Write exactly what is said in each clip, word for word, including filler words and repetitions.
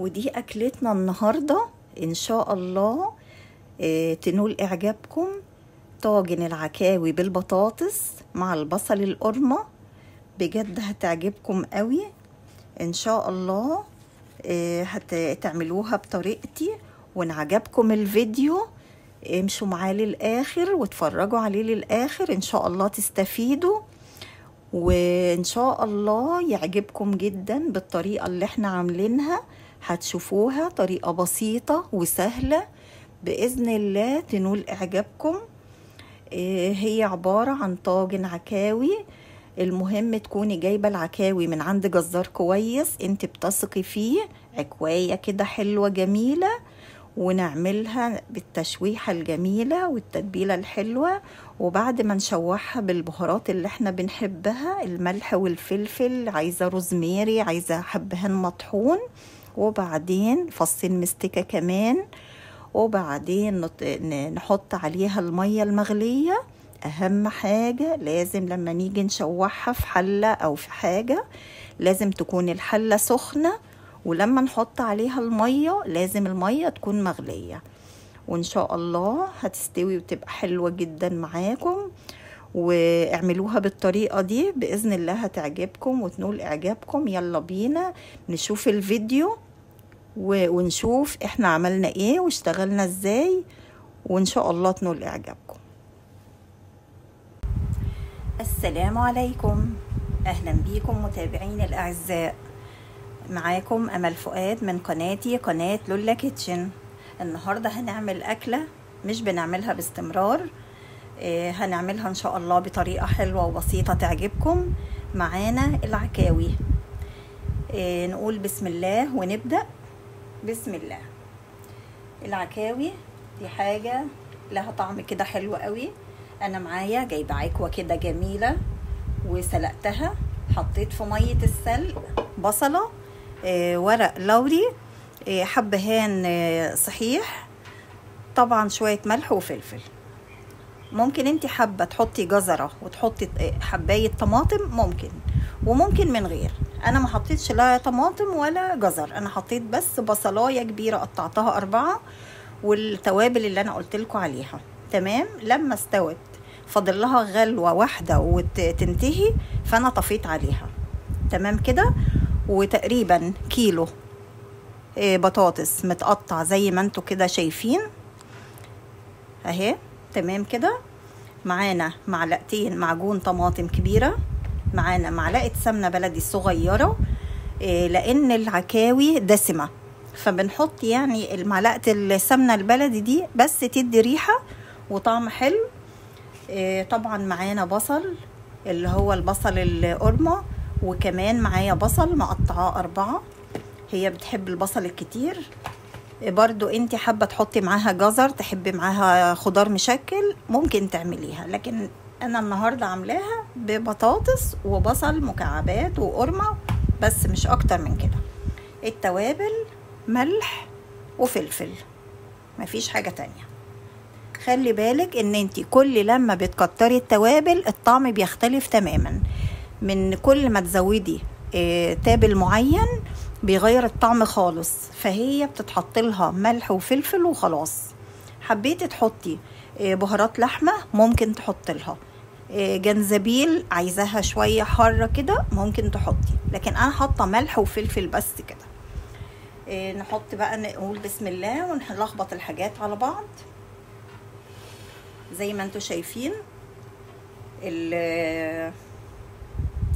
ودي أكلتنا النهاردة إن شاء الله تنول إعجابكم. طاجن العكاوي بالبطاطس مع البصل القرمة، بجد هتعجبكم قوي إن شاء الله. هتعملوها بطريقتي، وإن عجبكم الفيديو امشوا معاه للآخر واتفرجوا عليه للآخر، إن شاء الله تستفيدوا وإن شاء الله يعجبكم جدا بالطريقة اللي احنا عاملينها. هتشوفوها طريقة بسيطة وسهلة بإذن الله تنول إعجابكم. هي عبارة عن طاجن عكاوي. المهم تكوني جايبة العكاوي من عند جزار كويس انت بتثقي فيه، عكواية كده حلوة جميلة، ونعملها بالتشويحة الجميلة والتتبيلة الحلوة. وبعد ما نشوحها بالبهارات اللي احنا بنحبها، الملح والفلفل، عايزة روزميري، عايزة حبهان مطحون، وبعدين فصين مستكة كمان، وبعدين نحط عليها المية المغلية. اهم حاجة لازم لما نيجي نشوحها في حلة او في حاجة لازم تكون الحلة سخنة، ولما نحط عليها المية لازم المية تكون مغلية، وان شاء الله هتستوي وتبقى حلوة جدا معاكم. واعملوها بالطريقة دي بإذن الله هتعجبكم وتنول اعجابكم. يلا بينا نشوف الفيديو ونشوف احنا عملنا ايه واشتغلنا ازاي، وان شاء الله تنول اعجابكم. السلام عليكم، اهلا بيكم متابعين الاعزاء. معاكم أمل فؤاد من قناتي، قناة لولا كيتشن. النهاردة هنعمل أكلة مش بنعملها باستمرار، هنعملها إن شاء الله بطريقة حلوة وبسيطة تعجبكم. معانا العكاوي، نقول بسم الله ونبدأ. بسم الله. العكاوي دي حاجة لها طعم كده حلو قوي. أنا معايا جايبة عكوة كده جميلة وسلقتها، حطيت في مية السلق بصلة، آه، ورق لوري، آه، حبهان آه، صحيح، طبعا شوية ملح وفلفل. ممكن انتي حابة تحطي جزرة وتحطي حباية طماطم، ممكن وممكن من غير. انا ما حطيتش لا طماطم ولا جزر، انا حطيت بس بصلاية كبيرة قطعتها اربعة والتوابل اللي انا قلتلكوا عليها. تمام. لما استوت فاضل لها غلوة واحدة وتنتهي، فانا طفيت عليها. تمام كده. وتقريبا كيلو بطاطس متقطع زي ما انتوا كده شايفين اهي. تمام كده. معانا معلقتين معجون طماطم كبيرة، معانا معلقة سمنة بلدي صغيرة لان العكاوي دسمة، فبنحط يعني المعلقة السمنة البلدي دي بس تدي ريحة وطعم حلو. طبعا معانا بصل اللي هو البصل القرمة، وكمان معايا بصل مقطعاه اربعة، هي بتحب البصل الكتير. برضو انتي حابة تحطي معاها جزر، تحبي معاها خضار مشكل، ممكن تعمليها، لكن انا النهاردة عاملاها ببطاطس وبصل مكعبات وقرمة بس، مش اكتر من كده. التوابل ملح وفلفل، مفيش حاجة تانية. خلي بالك ان انتي كل لما بتكتري التوابل الطعم بيختلف تماما، من كل ما تزودي تابل معين بيغير الطعم خالص، فهي بتتحط لها ملح وفلفل وخلاص. حبيتي تحطي بهارات لحمه ممكن تحط لها، جنزبيل عايزاها شويه حاره كده ممكن تحطي، لكن انا حاطه ملح وفلفل بس كده. نحط بقى، نقول بسم الله ونلخبط الحاجات على بعض زي ما انتوا شايفين. ال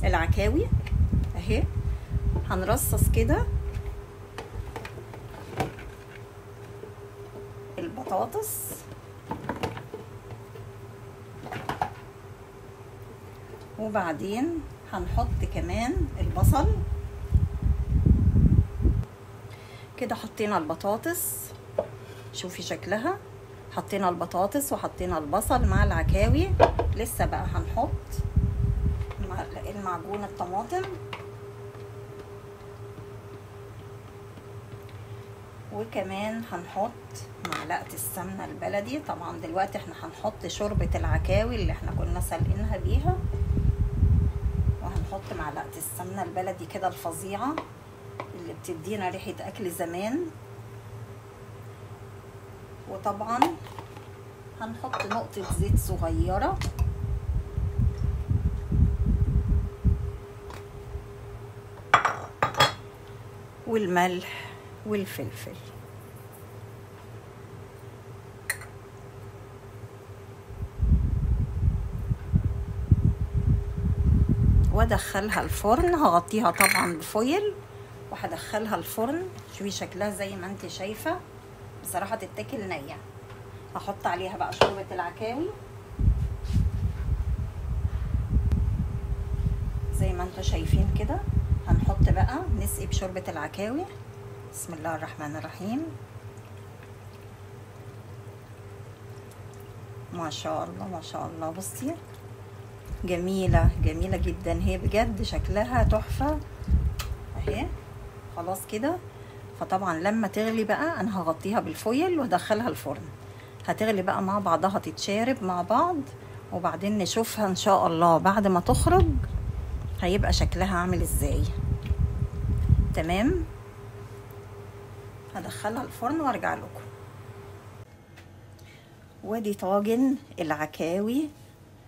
العكاوي اهي هنرصص كده البطاطس، وبعدين هنحط كمان البصل كده. حطينا البطاطس، شوفي شكلها، حطينا البطاطس وحطينا البصل مع العكاوي. لسه بقى هنحط معجون الطماطم وكمان هنحط معلقة السمنة البلدي. طبعا دلوقتي احنا هنحط شوربة العكاوي اللي احنا كنا سلقينها بيها، وهنحط معلقة السمنة البلدي كده الفظيعة اللي بتدينا ريحة اكل زمان. وطبعا هنحط نقطة زيت صغيرة والملح والفلفل. وادخلها الفرن، هغطيها طبعا بفويل وهدخلها الفرن. شوفي شكلها زي ما انت شايفه، بصراحه تتاكل نيه. هحط عليها بقى شوربه العكاوي زي ما انتوا شايفين كده. هنحط بقى نسقي بشوربه العكاوي. بسم الله الرحمن الرحيم. ما شاء الله ما شاء الله، بصي جميلة جميلة جدا هي بجد، شكلها تحفة اهي. خلاص كده، فطبعا لما تغلي بقى انا هغطيها بالفويل وادخلها الفرن. هتغلي بقى مع بعضها، تتشارب مع بعض، وبعدين نشوفها ان شاء الله بعد ما تخرج هيبقى شكلها عامل ازاي. تمام، هدخلها الفرن وارجع لكم. وادي طاجن العكاوي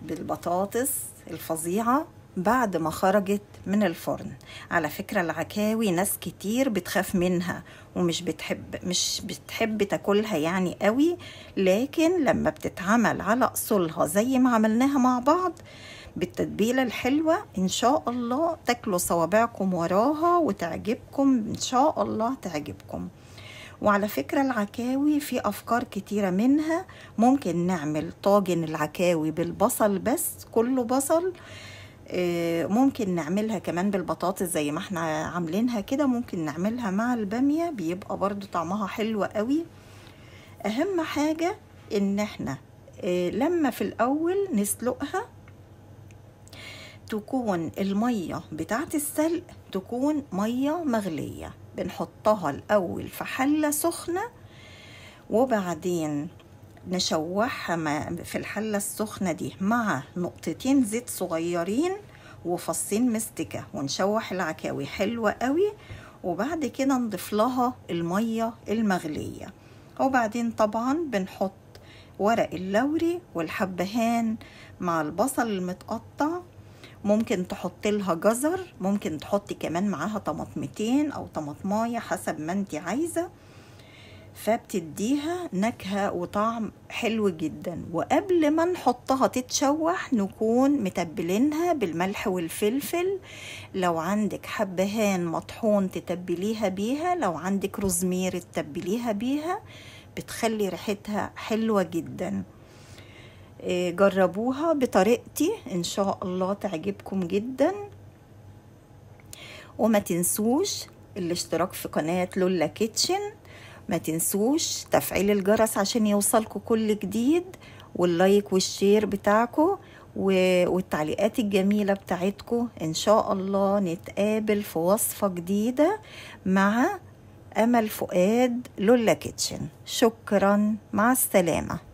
بالبطاطس الفظيعة بعد ما خرجت من الفرن. على فكرة العكاوي ناس كتير بتخاف منها ومش بتحب مش بتحب تاكلها يعني قوي، لكن لما بتتعمل على اصولها زي ما عملناها مع بعض بالتتبيلة الحلوة ان شاء الله تاكلوا صوابعكم وراها وتعجبكم ان شاء الله، تعجبكم. وعلى فكرة العكاوي في أفكار كتيرة، منها ممكن نعمل طاجن العكاوي بالبصل بس كله بصل، ممكن نعملها كمان بالبطاطس زي ما احنا عاملينها كده، ممكن نعملها مع البامية بيبقى برضو طعمها حلو قوي. أهم حاجة إن احنا لما في الأول نسلقها تكون المية بتاعت السلق تكون مية مغلية. بنحطها الأول في حلة سخنة وبعدين نشوحها في الحلة السخنة دي مع نقطتين زيت صغيرين وفصين مستكة، ونشوح العكاوي حلوة قوي. وبعد كده نضيف لها المية المغلية، وبعدين طبعا بنحط ورق اللوري والحبهان مع البصل المتقطع. ممكن تحط لها جزر، ممكن تحطي كمان معاها طماطمتين او طماطمايه حسب ما انت عايزه، فبتديها نكهه وطعم حلو جدا. وقبل ما نحطها تتشوح نكون متبلينها بالملح والفلفل. لو عندك حبهان مطحون تتبليها بيها، لو عندك روزمير تتبليها بيها، بتخلي ريحتها حلوه جدا. جربوها بطريقتي ان شاء الله تعجبكم جدا. وما تنسوش الاشتراك في قناة لولا كيتشن، ما تنسوش تفعيل الجرس عشان يوصلكم كل جديد، واللايك والشير بتاعكم والتعليقات الجميلة بتاعتكم. ان شاء الله نتقابل في وصفة جديدة مع أمل فؤاد لولا كيتشن. شكرا، مع السلامة.